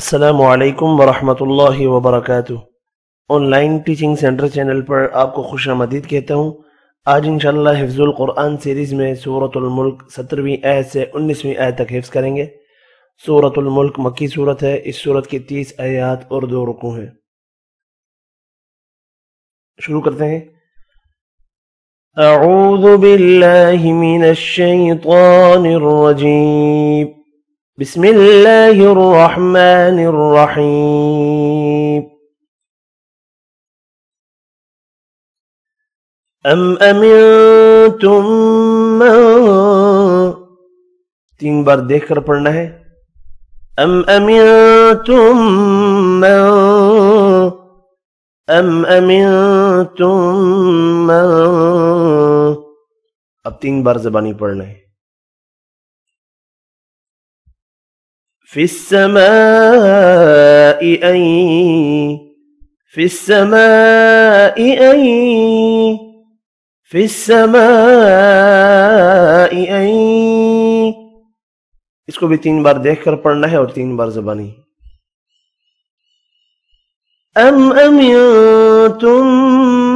السلام علیکم ورحمۃ اللہ وبرکاتہ۔ آن لائن ٹیچنگ سینٹر چینل پر آپ کو خوش آمدید کہتا ہوں۔ آج انشاءاللہ حفظ القرآن سیریز میں سورۃ الملک 17ویں آیت سے 19ویں آیت تک حفظ کریں گے۔ سورۃ الملک مکی صورت ہے۔ اس صورت کی 30 آیات اور 2 رکوع ہیں۔ شروع کرتے ہیں۔ اعوذ باللہ من الشیطان الرجیم، بسم اللہ الرحمن الرحیم۔ امنتم من، 3 بار دیکھ کر پڑھنا ہے۔ ام امنتم من، اب 3 بار زبانی پڑھنا ہے۔ فِي السَّمَاءِ أَيْ، اس کو بھی 3 بار دیکھ کر پڑھنا ہے اور 3 بار زبانی۔ أَمْ أَمِنْتُمْ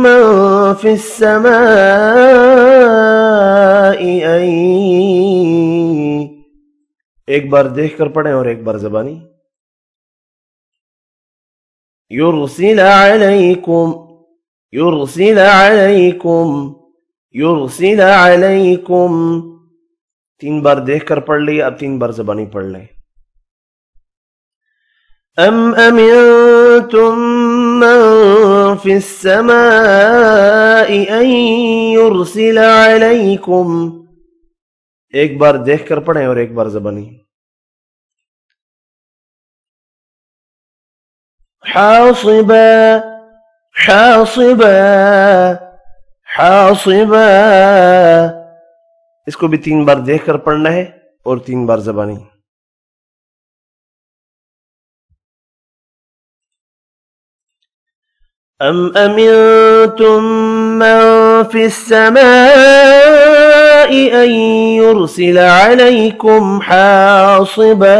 مَنْ فِي السَّمَاءِ أَيْ، ایک بار دیکھ کر پڑھیں اور ایک بار زبانی۔ يُرْسِلَ عَلَيْكُمْ، 3 بار دیکھ کر پڑھ لیا، اب 3 بار زبانی پڑھ لیں۔ أَمْ أَمِنْتُمْ مَنْ فِي السَّمَاءِ أَنْ يُرْسِلَ عَلَيْكُمْ، ایک بار دیکھ کر پڑھیں اور ایک بار زبانی۔ حاصبا، اس کو بھی 3 بار دیکھ کر پڑھنا ہے اور 3 بار زبانی۔ أَمْ أَمِنْتُمْ مَنْ فِي السَّمَاءِ أن يرسل عليكم حاصبا،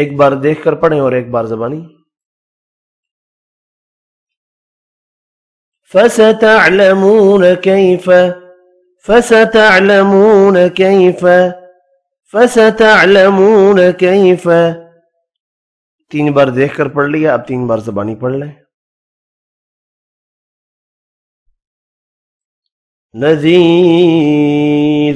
ایک بار دیکھ کر پڑھیں اور ایک بار زبانی۔ فَسَتَعْلَمُونَ كَيْفَ، 3 بار دیکھ کر پڑھ لیا، اب 3 بار زبانی پڑھ لیں۔ نذیر،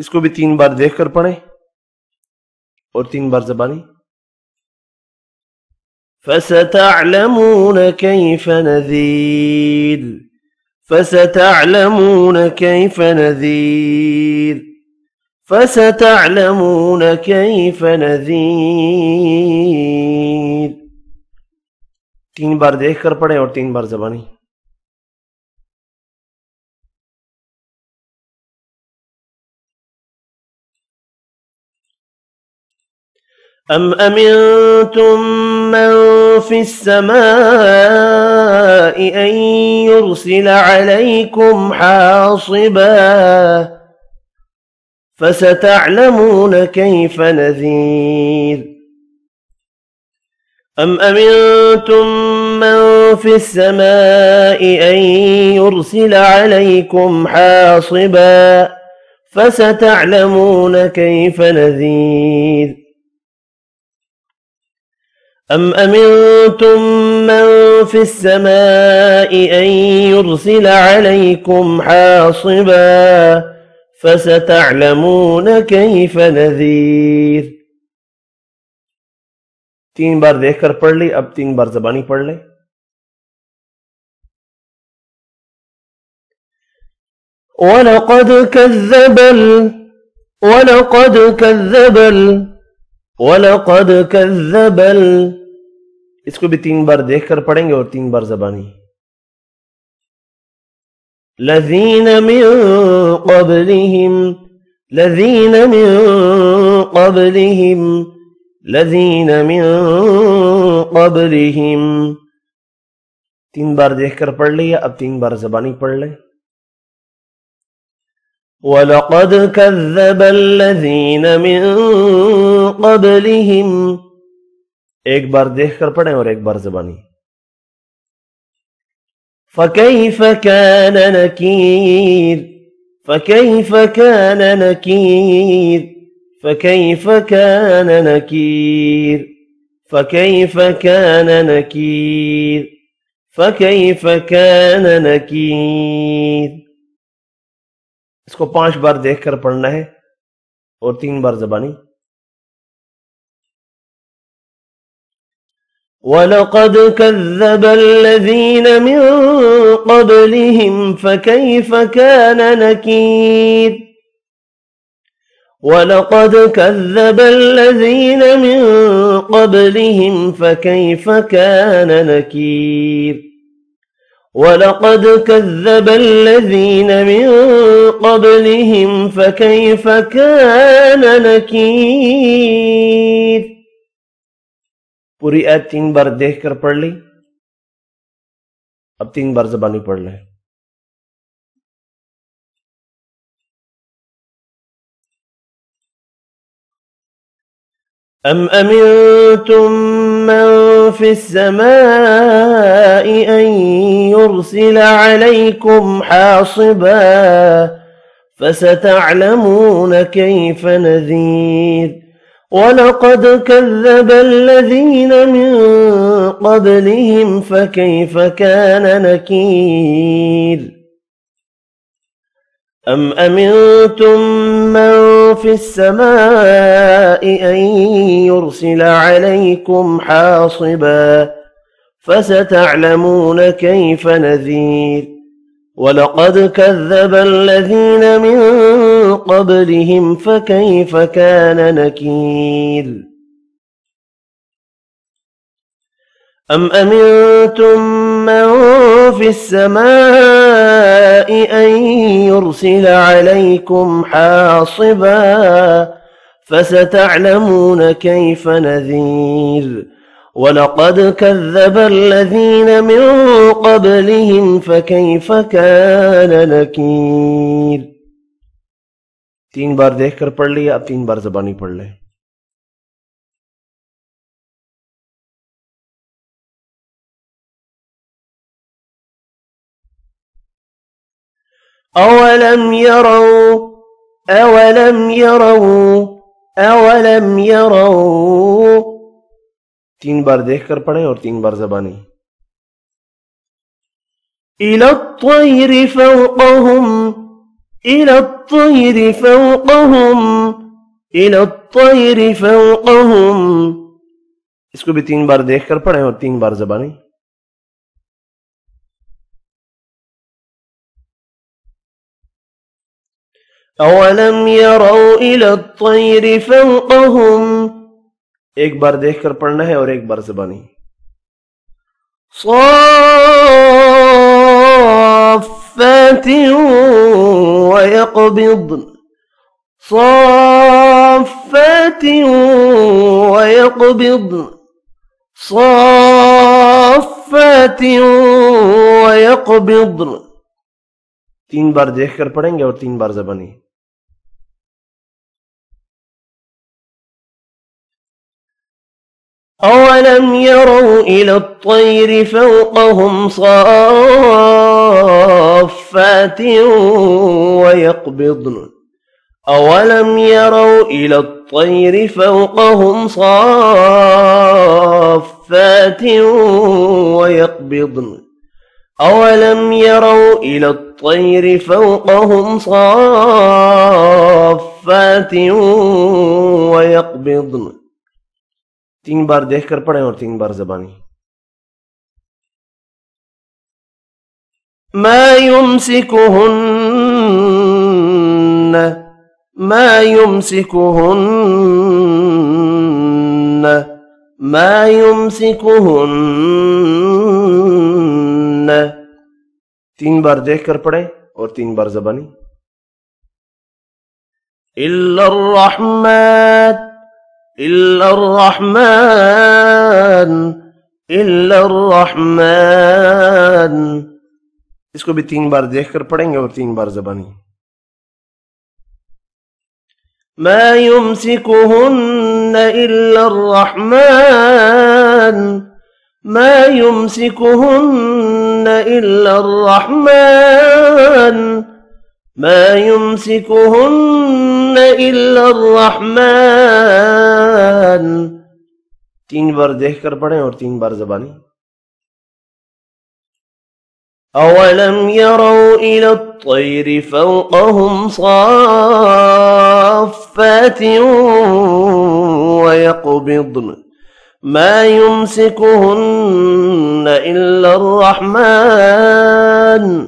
اس کو بھی 3 بار دیکھ کر پڑھیں اور 3 بار زبانی۔ فَسَتَعْلَمُونَ كَيْفَ نَذِيرٌ، 3 بار دیکھ کر پڑھیں اور 3 بار زبانی۔ أَمْ أَمِنْتُمْ مَنْ فِي السَّمَاءِ أَنْ يُرْسِلَ عَلَيْكُمْ حَاصِبًا فَسَتَعْلَمُونَ كَيْفَ نَذِيرٌ۔ أَمْ أَمِنْتُمْ مَنْ فِي السَّمَاءِ أَنْ يُرْسِلَ عَلَيْكُمْ حَاصِبًا فَسَتَعْلَمُونَ كَيْفَ نَذِيرٌ۔ أَمْ أَمِنْتُمْ مَنْ فِي السَّمَاءِ أَنْ يُرْسِلَ عَلَيْكُمْ حَاصِبًا فَسَتَعْلَمُونَ كَيْفَ نَذِيرٌ، 3 بار دیکھ کر پڑھ لی، اب 3 بار زبانی پڑھ لیں۔ وَلَقَدْ كَذَّبَ، اس کو بھی 3 بار دیکھ کر پڑھیں گے اور 3 بار زبانی۔ لَذِينَ مِنْ قَبْلِهِمْ، 3 بار دیکھ کر پڑھ لیا، اب 3 بار زبانی پڑھ لیں۔ وَلَقَدْ كَذَّبَ الَّذِينَ مِن قَبْلِهِمْ. ایک بار دیکھ کر پڑھیں اور ایک بار زبانی. فَكَيْفَ كَانَ نَكِيرٌ فَكَيْفَ كَانَ نَكِيرٌ فَكَيْفَ كَانَ نَكِيرٌ فَكَيْفَ كَانَ نَكِيرٌ فَكَيْفَ كَانَ نَكِيرٌ. اس کو 5 بار دیکھ کر پڑھنا ہے اور 3 بار زبانی. وَلَقَدْ كَذَّبَ الَّذِينَ مِن قَبْلِهِمْ فَكَيْفَ كَانَ نَكِيرٌ وَلَقَدْ كَذَّبَ الَّذِينَ مِن قَبْلِهِمْ فَكَيْفَ كَانَ نَكِيرٌ وَلَقَدْ كَذَّبَ الَّذِينَ مِن قَبْلِهِمْ فَكَيْفَ كَانَ نَكِيرٌ. پوری آیت 3 بار دیکھ کر پڑھ لی، اب 3 بار زبانی پڑھ لیں. أَمْ أَمِنْتُمْ مَنْ فِي السَّمَاءِ أَنْ يُرْسِلَ عَلَيْكُمْ حَاصِبًا فَسَتَعْلَمُونَ كَيْفَ نَذِيرٌ. وَلَقَدْ كَذَّبَ الَّذِينَ مِنْ قَبْلِهِمْ فَكَيْفَ كَانَ نَكِيرٌ. أَمْ أَمِنْتُمْ مَنْ فِي السَّمَاءِ أَنْ يُرْسِلَ عَلَيْكُمْ حَاصِبًا فَسَتَعْلَمُونَ كَيْفَ نَذِيرٌ. وَلَقَدْ كَذَّبَ الَّذِينَ مِنْ قَبْلِهِمْ فَكَيْفَ كَانَ نَكِيرٌ. أَمْ أَمِنْتُمْ مَنْ فِي السَّمَاءِ أَنْ يُرْسِلَ عَلَيْكُمْ حَاصِبًا فَسَتَعْلَمُونَ كَيْفَ نَذِيرٌ. وَلَقَدْ كَذَّبَ الَّذِينَ مِنْ قَبْلِهِمْ فَكَيْفَ كَانَ نَكِيرٌ. 3 بار دیکھ کر پڑھ لیا، اب 3 بار زبانی پڑھ لیں. أَوَلَمْ يَرَوْا 3 بار دیکھ کر پڑھیں اور 3 بار زبانی. إِلَى الطَّيْرِ فَوْقَهُمْ. اس کو بھی 3 بار دیکھ کر پڑھیں اور 3 بار زبانی. أَوَلَمْ يَرَوْا إِلَى الطَّيْرِ فَوْقَهُمْ. ایک بار دیکھ کر پڑھنا ہے اور ایک بار زبانی. صَافَّاتٍ وَيَقْبِضْنَ. 3 بار دیکھ کر پڑھیں گے اور 3 بار زبانی. أَوَلَمْ يَرَوْا إِلَى الطَّيْرِ فَوْقَهُمْ صَافَّاتٍ وَيَقْبِضْنَ. أَوَلَمْ يَرَوْا إِلَى الطَّيْرِ فَوْقَهُمْ صَافَّاتٍ وَيَقْبِضْنَ. أَوَلَمْ يَرَوْا إِلَى الطَّيْرِ فَوْقَهُمْ صَافَّاتٍ وَيَقْبِضْنَ. 3 بار دیکھ کر پڑھیں اور 3 بار زبانی. مَا يُمْسِكُهُنَّ 3 بار دیکھ کر پڑھیں اور 3 بار زبانی. إِلَّا الرَّحْمَنُ. اس کو بھی 3 بار دیکھ کر پڑھیں گے اور 3 بار زبانی. ما يمسكهن إلا الرحمن ما يمسكهن إلا الرحمن ما يمسكهن إلا الرحمن. 3 بار دیکھ کر پڑھیں اور 3 بار زبانی. أَوَلَمْ يَرَوْا إِلَى الطَّيْرِ فَوْقَهُمْ صَافَّاتٍ وَيَقْبِضْنَ مَا يُمْسِكُهُنَّ إِلَّا الرَّحْمَنُ.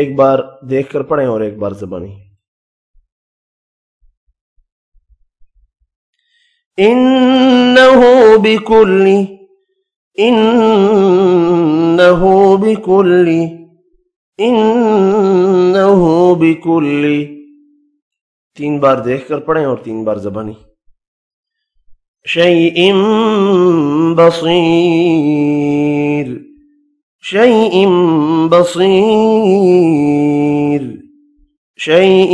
1 بار دیکھ کر پڑھیں اور 1 بار زبانی. إِنَّهُ بِكُلِّ 3 بار دیکھ کر پڑھیں اور 3 بار زبانی. شَيْءٍ بَصِيرٍ شَيْءٍ بَصِيرٍ شَيْءٍ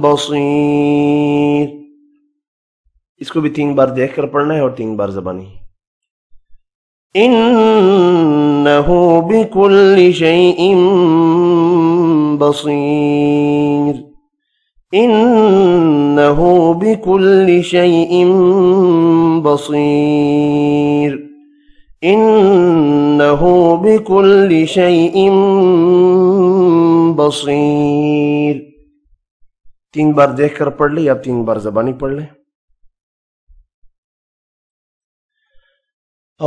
بَصِيرٍ. اس کو بھی 3 بار دیکھ کر پڑھنا ہے اور 3 بار زبانی. إِنَّهُ بِكُلِّ شَيْءٍ بَصِيرٍ إِنَّهُ بِكُلِّ شَيْءٍ بَصِيرٍ إِنَّهُ بِكُلِّ شَيْءٍ بَصِيرٍ. 3 بار دیکھ کر پڑھ لیں یا 3 بار زبانی پڑھ لیں.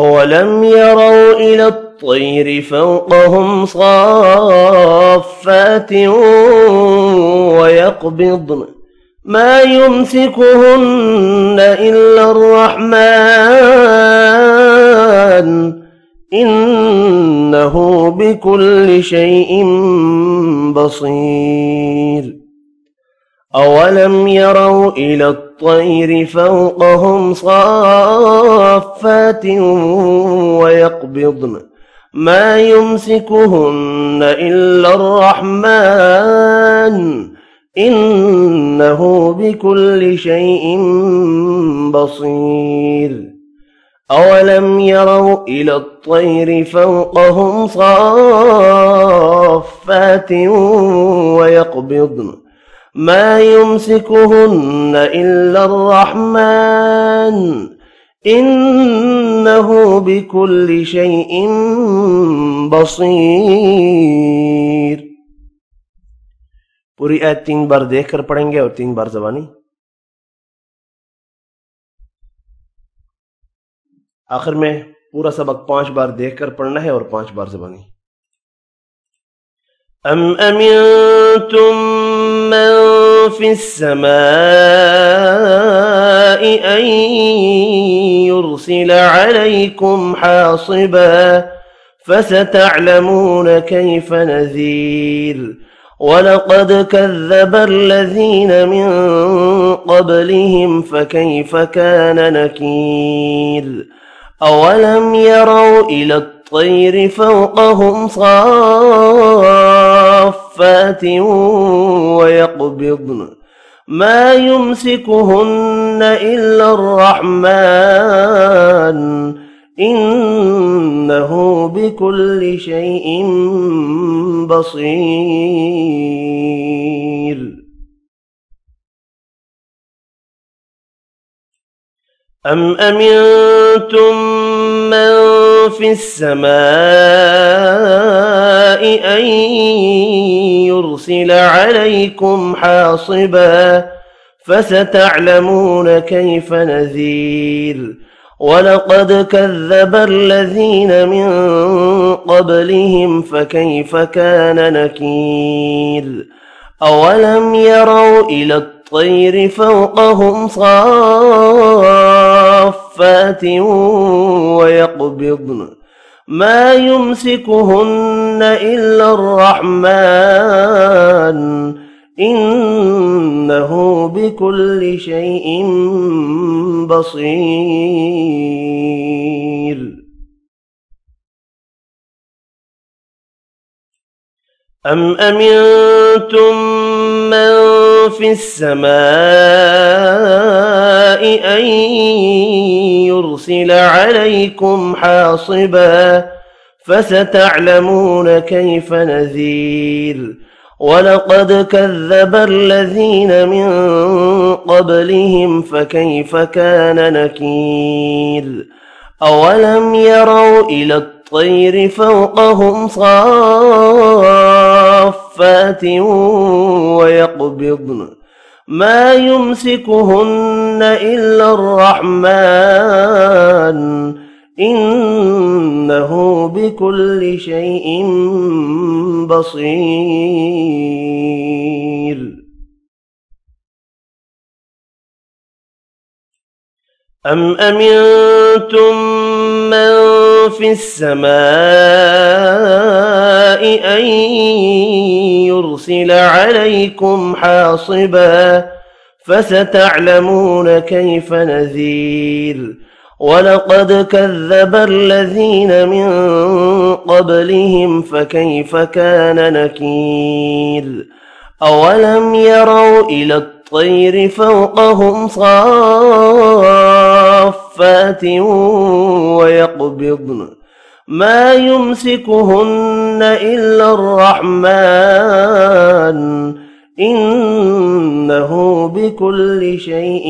أَوَلَمْ يَرَوْا إِلَى الطَّيْرِ فَوْقَهُمْ صَافَّاتٍ وَيَقْبِضْنَ مَا يُمْسِكُهُنَّ إِلَّا الرَّحْمَنُ إِنَّهُ بِكُلِّ شَيْءٍ بَصِيرٍ. أَوَلَمْ يَرَوْا إِلَى الطَّيْرِ فَوْقَهُمْ صَافَّاتٍ وَيَقْبِضْنَ مَا يُمْسِكُهُنَّ إِلَّا الرَّحْمَنُ إِنَّهُ بِكُلِّ شَيْءٍ بَصِيرٍ. أَوَلَمْ يَرَوْا إِلَى الطَّيْرِ فَوْقَهُمْ صَافَّاتٍ وَيَقْبِضْنَ ما يمسكهن إلا الرحمن إنه بكل شيء بصير. پوری آیت 3 بار دیکھ کر پڑھیں گے اور 3 بار زبانی. آخر میں پورا سبق 5 بار دیکھ کر پڑھنا ہے اور 5 بار زبانی. أَمْ أَمِنْتُمْ مَنْ فِي السَّمَاءِ أَنْ يُرْسِلَ عَلَيْكُمْ حَاصِبًا فَسَتَعْلَمُونَ كَيْفَ نَذِيرٌ. وَلَقَدْ كَذَّبَ الَّذِينَ مِنْ قَبْلِهِمْ فَكَيْفَ كَانَ نَكِيرٌ. أَوَلَمْ يَرَوْا إِلَى الطَّيْرِ فَوْقَهُمْ صَافَّاتٍ وَيَقْبِضْنَ مَا يُمْسِكُهُنَّ إِلَّا الرَّحْمَنُ إِنَّهُ بِكُلِّ شَيْءٍ بَصِيرٌ. أَمْ أَمِنْتُمْ مَنْ فِي السَّمَاءِ أَنْ يُرْسِلَ عَلَيْكُمْ حَاصِبًا فَسَتَعْلَمُونَ كَيْفَ نَذِيرٌ. وَلَقَدْ كَذَّبَ الَّذِينَ مِنْ قَبْلِهِمْ فَكَيْفَ كَانَ نَكِيرٌ. أَوَلَمْ يَرَوْا إِلَى الطَّيْرِ فَوْقَهُمْ صَافَّاتٍ وَيَقْبِضْنَ مَا يُمْسِكُهُنَّ إِلَّا الرَّحْمَنُ إِنَّهُ بِكُلِّ شَيْءٍ بَصِيرٌ. أَمْ أَمِنْتُمْ مَنْ فِي السَّمَاءِ أَنْ يُرْسِلَ عَلَيْكُمْ حَاصِبًا فَسَتَعْلَمُونَ كَيْفَ نَذِيرٌ وَلَقَدْ كَذَّبَ الَّذِينَ مِنْ قَبْلِهِمْ فَكَيْفَ كَانَ نَكِيرٌ أَوَلَمْ يَرَوْا إِلَى الطَّيْرِ فَوْقَهُمْ صَافَّاتٍ وَيَقْبِضْنَ مَا يُمْسِكُهُنَّ إِلَّا الرَّحْمَنُ إِنَّهُ بِكُلِّ شَيْءٍ بَصِيرٌ أَمْ أَمِنْتُمْ مَنْ فِي السَّمَاءِ أَنْ يُرْسِلَ عَلَيْكُمْ حَاصِبًا فَسَتَعْلَمُونَ كَيْفَ نَذِيرٌ وَلَقَدْ كَذَّبَ الَّذِينَ مِنْ قَبْلِهِمْ فَكَيْفَ كَانَ نَكِيرٌ أَوَلَمْ يَرَوْا إِلَى الطَّيْرِ فَوْقَهُمْ صَافَّاتٍ وَيَقْبِضْنَ مَا يُمْسِكُهُنَّ إِلَّا الرَّحْمَنُ إنه بكل شيء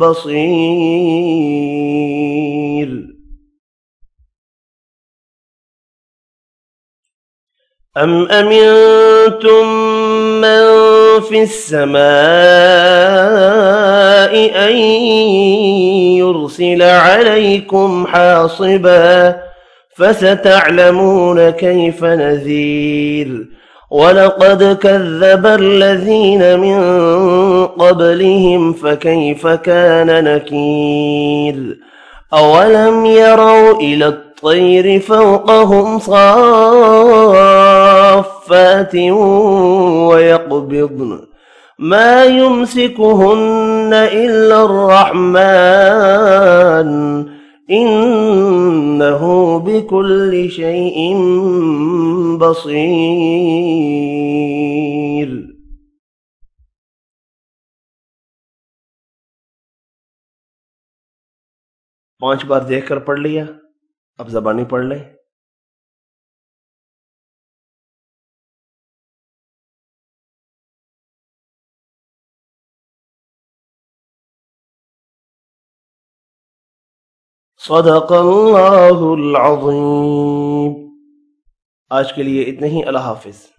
بصير أم أمنتم من في السماء أن يرسل عليكم حاصبا فستعلمون كيف نذير وَلَقَدْ كَذَّبَ الَّذِينَ مِنْ قَبْلِهِمْ فَكَيْفَ كَانَ نَكِيرٌ أَوَلَمْ يَرَوْا إِلَى الطَّيْرِ فَوْقَهُمْ صَافَّاتٍ وَيَقْبِضْنَ مَا يُمْسِكُهُنَّ إِلَّا الرَّحْمَنُ إنه بكل شيء بصير پانچ بار دیکھ کر پڑھ لیا، اب زبانی پڑھ لیں. صدق اللہ العظیم. آج کے لیے اتنا ہی. اللہ حافظ.